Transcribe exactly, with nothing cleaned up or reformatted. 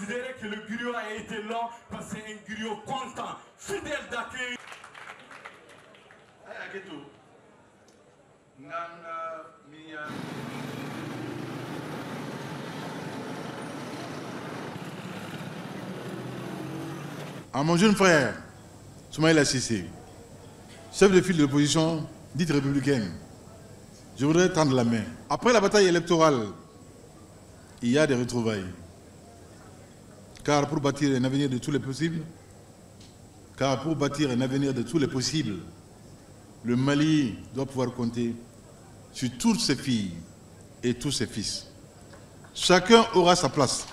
Vous direz que le griot a été long parce que c'est un griot content, fidèle d'accueil. À mon jeune frère, Soumaïla Cissé, chef de file de l'opposition dite républicaine, je voudrais tendre la main. Après la bataille électorale, il y a des retrouvailles. Car pour bâtir un avenir de tous les possibles, car pour bâtir un avenir de tous les possibles, le Mali doit pouvoir compter sur toutes ses filles et tous ses fils. Chacun aura sa place.